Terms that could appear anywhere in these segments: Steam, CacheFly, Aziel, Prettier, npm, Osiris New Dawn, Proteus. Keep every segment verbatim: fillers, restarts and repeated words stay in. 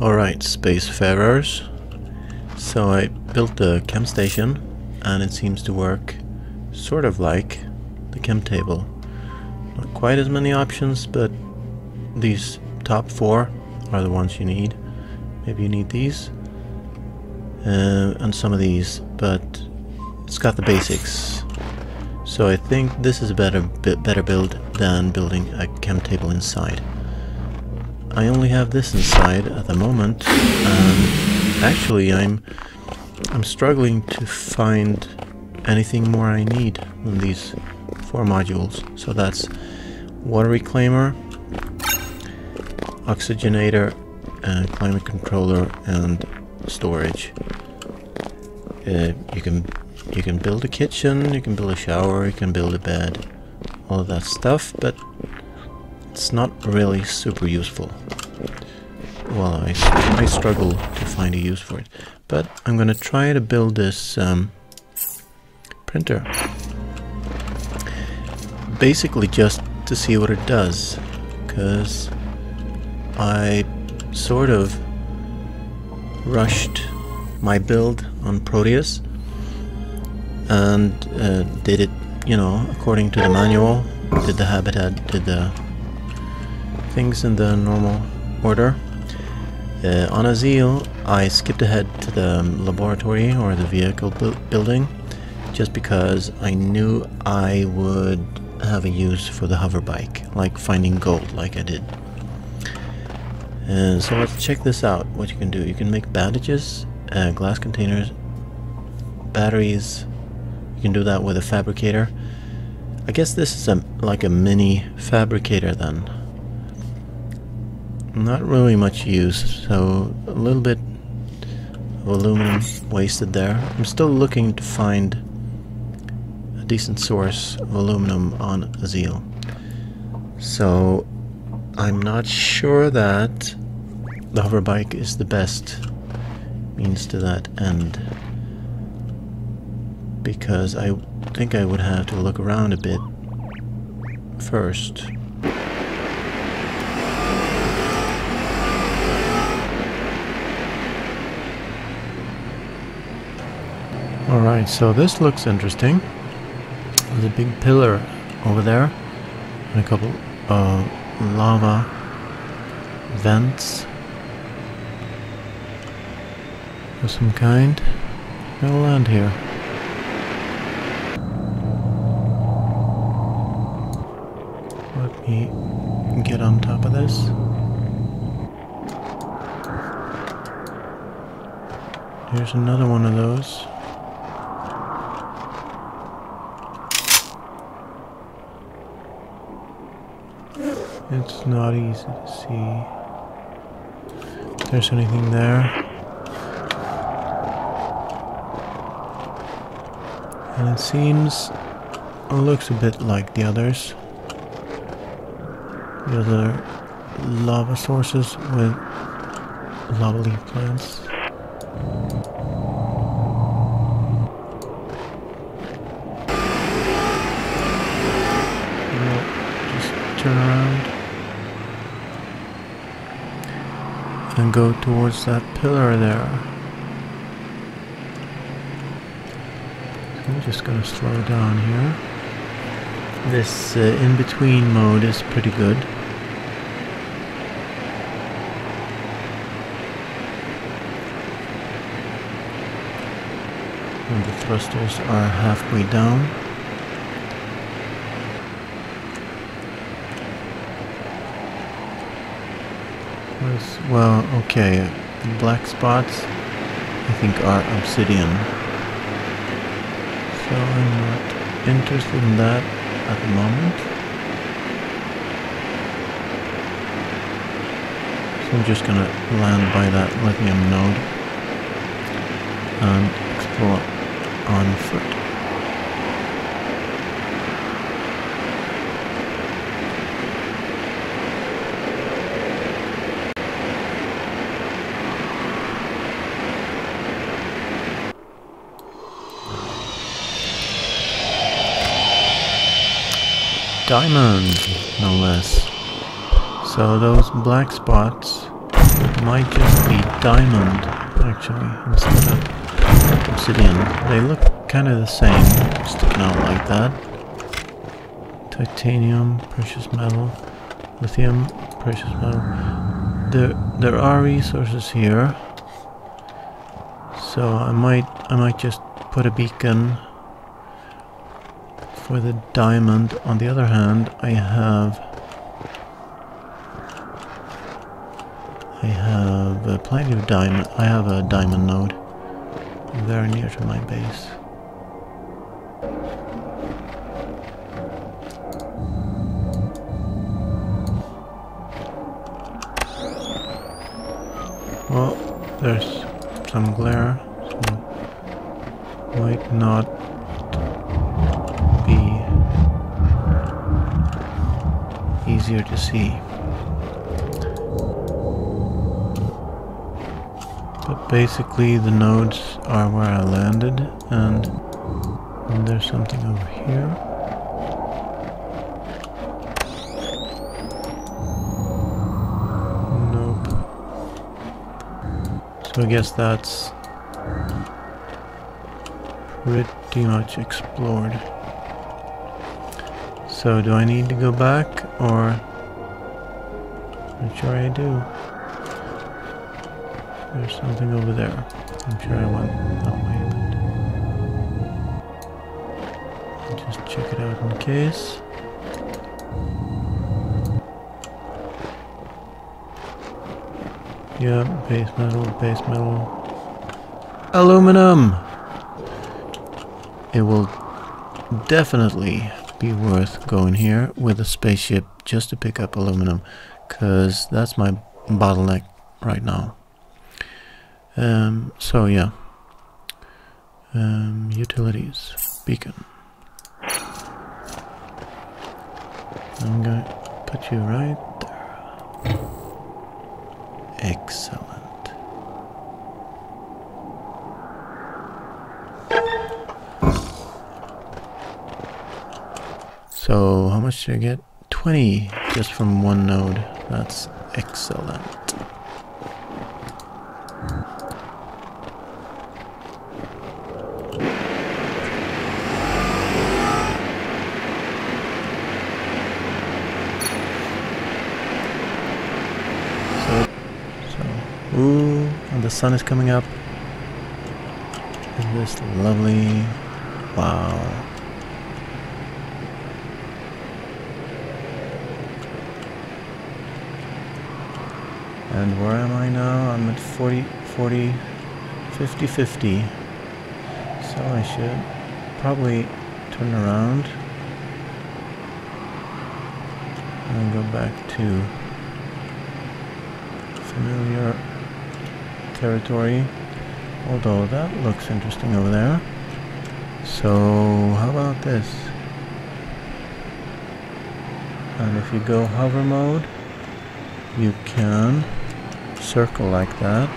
Alright, spacefarers. So I built the chem station and it seems to work sort of like the chem table. Not quite as many options, but these top four are the ones you need. Maybe you need these uh, and some of these, but it's got the basics. So I think this is a better bit better build than building a chem table inside. I only have this inside at the moment, and actually I'm I'm struggling to find anything more I need than these four modules. So that's water reclaimer, oxygenator, uh, climate controller, and storage. Uh, you can you can build a kitchen, you can build a shower, you can build a bed, all of that stuff, but it's not really super useful. Well, I I struggle to find a use for it, but I'm gonna try to build this um, printer, basically just to see what it does, because I sort of rushed my build on Proteus and uh, did it, you know, according to the manual, did the habitat, did the things in the normal order. Uh, on Aziel, I skipped ahead to the laboratory or the vehicle bu building just because I knew I would have a use for the hover bike, like finding gold like I did. Uh, so let's check this out, what you can do. You can make bandages, uh, glass containers, batteries. You can do that with a fabricator. I guess this is a, like a mini fabricator then. Not really much use, so a little bit of aluminum wasted there. I'm still looking to find a decent source of aluminum on Aziel. So I'm not sure that the hoverbike is the best means to that end, because I think I would have to look around a bit first. Alright, so this looks interesting. There's a big pillar over there and a couple of lava vents of some kind. I'll land here. Let me get on top of this. Here's another one of those. It's not easy to see if there's anything there. And it seems, looks a bit like the others. The other lava sources with lava leaf plants. Just turn around and go towards that pillar there. So I'm just gonna slow down here. This uh, in-between mode is pretty good. And the thrusters are halfway down. Well, okay, the black spots I think are obsidian, so I'm not interested in that at the moment, so I'm just gonna land by that lithium node and explore on foot. Diamond, no less. So those black spots It might just be diamond, actually, instead of obsidian. They look kind of the same, sticking out like that. Titanium, precious metal, lithium, precious metal. There, there are resources here, so I might, I might just put a beacon for the diamond. On the other hand, I have. I have uh, plenty of diamond. I have a diamond node very near to my base. Well, there's some glare, so might not be easier to see. But basically the nodes are where I landed, and, and there's something over here. Nope. So I guess that's pretty much explored. So do I need to go back, or I'm sure I do. There's something over there. I'm sure I went that way, but I'll just check it out in case. Yeah, base metal, base metal. Aluminum! It will definitely be worth going here with a spaceship just to pick up aluminum, because that's my bottleneck right now. Um, so yeah, um, utilities, beacon. I'm gonna put you right there. Excellent. So how much did I get? twenty just from one node. That's excellent. The sun is coming up. Isn't this lovely? Wow. And where am I now? I'm at forty, forty, fifty, fifty. So I should probably turn around and go back to familiar territory, although that looks interesting over there. So how about this? And if you go hover mode, you can circle like that.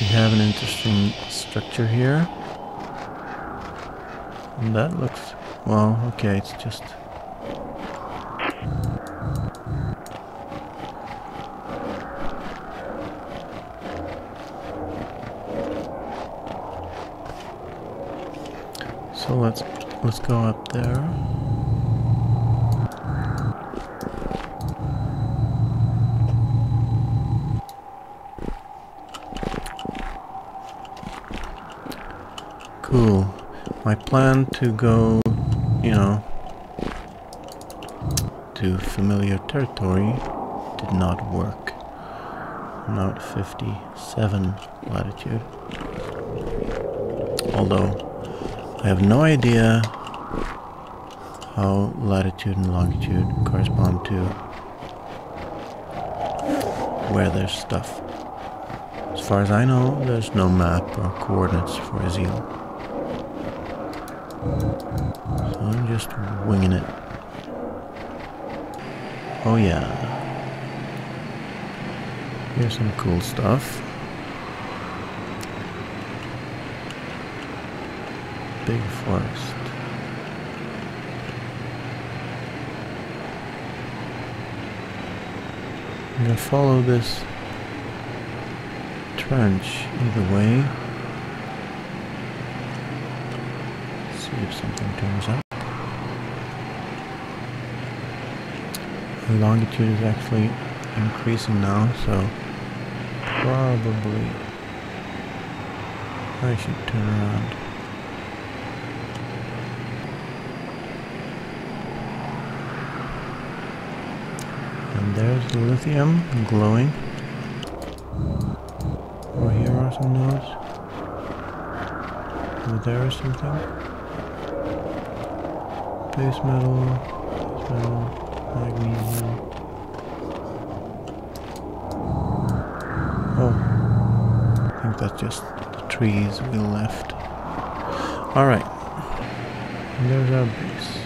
We have an interesting structure here, and that looks, well, okay, it's just so let's let's go up there. Cool. My plan to go, you know, to familiar territory did not work. I'm now at fifty-seven latitude. Although I have no idea how latitude and longitude correspond to where there's stuff. As far as I know, there's no map or coordinates for Aziel. So I'm just winging it. Oh yeah. Here's some cool stuff. Big forest. I'm going to follow this trench either way. Let's see if something turns up. The longitude is actually increasing now, so probably I should turn around. And there's the lithium glowing. Over here are some nodes. Over there is something. Base metal, base metal, magnesium. Oh, I think that's just the trees we left. Alright. And there's our base.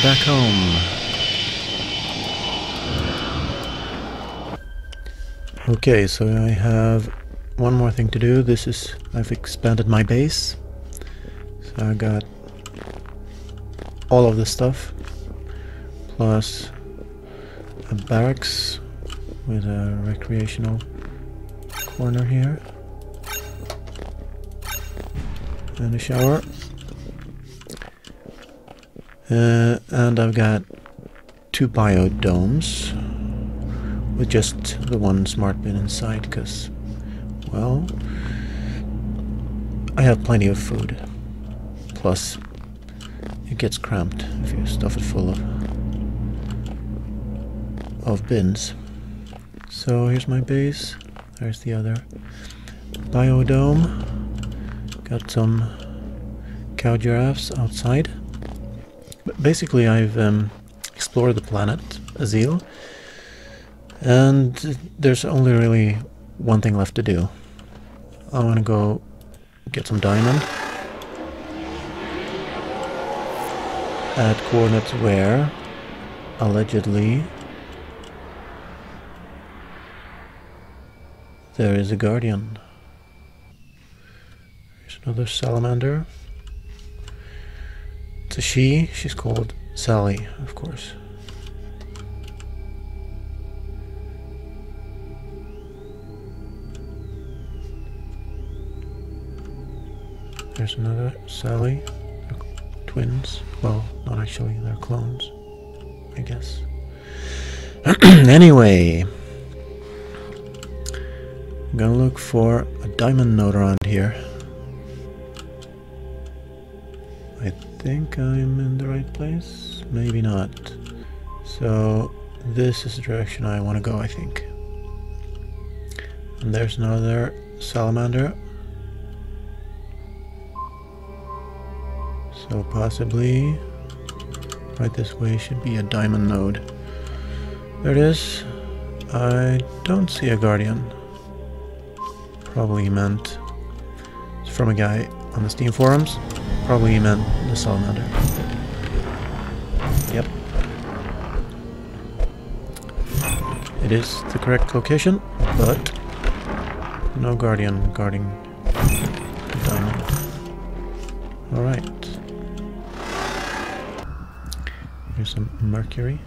Back home. Okay, so I have one more thing to do. This is, I've expanded my base. So I got all of this stuff, plus a barracks with a recreational corner here. And a shower. Uh, and I've got two biodomes with just the one smart bin inside because, well, I have plenty of food. Plus, it gets cramped if you stuff it full of, of bins. So here's my base. There's the other biodome. Got some cow giraffes outside. Basically, I've um, explored the planet, Aziel, and there's only really one thing left to do. I want to go get some diamond at coordinates where, allegedly, there is a guardian. There's another salamander. It's a she, she's called Sally, of course. There's another Sally, they're twins, well, not actually, they're clones, I guess. Anyway, I'm gonna look for a diamond node around here. I think I'm in the right place? Maybe not. So this is the direction I want to go, I think. And there's another salamander. So possibly right this way should be a diamond node. There it is. I don't see a guardian. Probably meant it's from a guy on the Steam forums. Probably meant the salamander. Yep. It is the correct location, but no guardian guarding the diamond. Alright. Here's some mercury.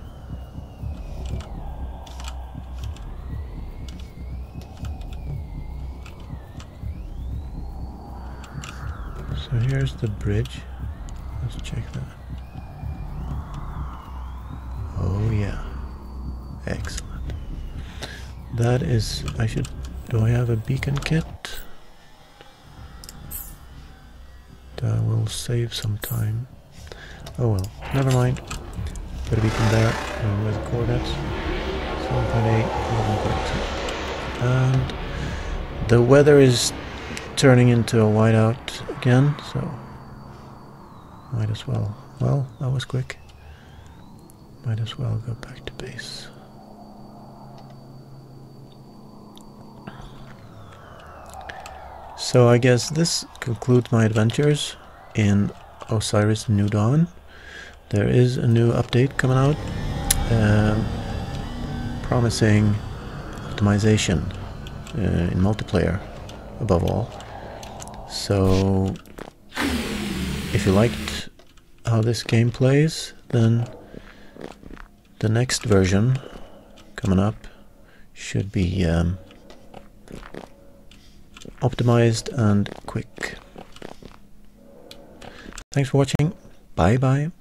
So here's the bridge. Let's check that. Oh yeah. Excellent. That is, I should, do I have a beacon kit? That will save some time. Oh well, never mind. Put a beacon there and with coordinates. seven point eight, eleven point two. And the weather is turning into a whiteout again, so might as well. Well, that was quick. Might as well go back to base. So I guess this concludes my adventures in Osiris New Dawn. There is a new update coming out, um, promising optimization uh, in multiplayer, above all. So, if you liked how this game plays, then the next version coming up should be um, optimized and quick. Thanks for watching. Bye bye.